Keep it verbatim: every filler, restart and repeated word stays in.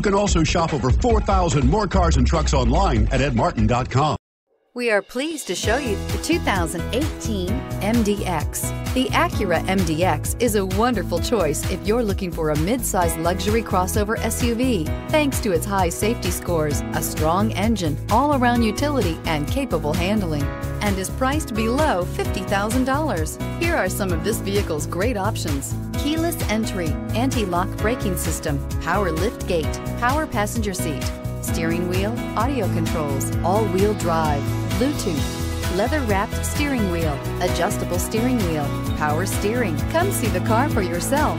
You can also shop over four thousand more cars and trucks online at ed martin dot com. We are pleased to show you the two thousand eighteen M D X. The Acura M D X is a wonderful choice if you're looking for a mid-size luxury crossover S U V. Thanks to its high safety scores, a strong engine, all-around utility, and capable handling, and is priced below fifty thousand dollars. Here are some of this vehicle's great options: keyless entry, anti-lock braking system, power lift gate, power passenger seat, steering wheel audio controls, all-wheel drive, Bluetooth, leather-wrapped steering wheel, adjustable steering wheel, power steering. Come see the car for yourself.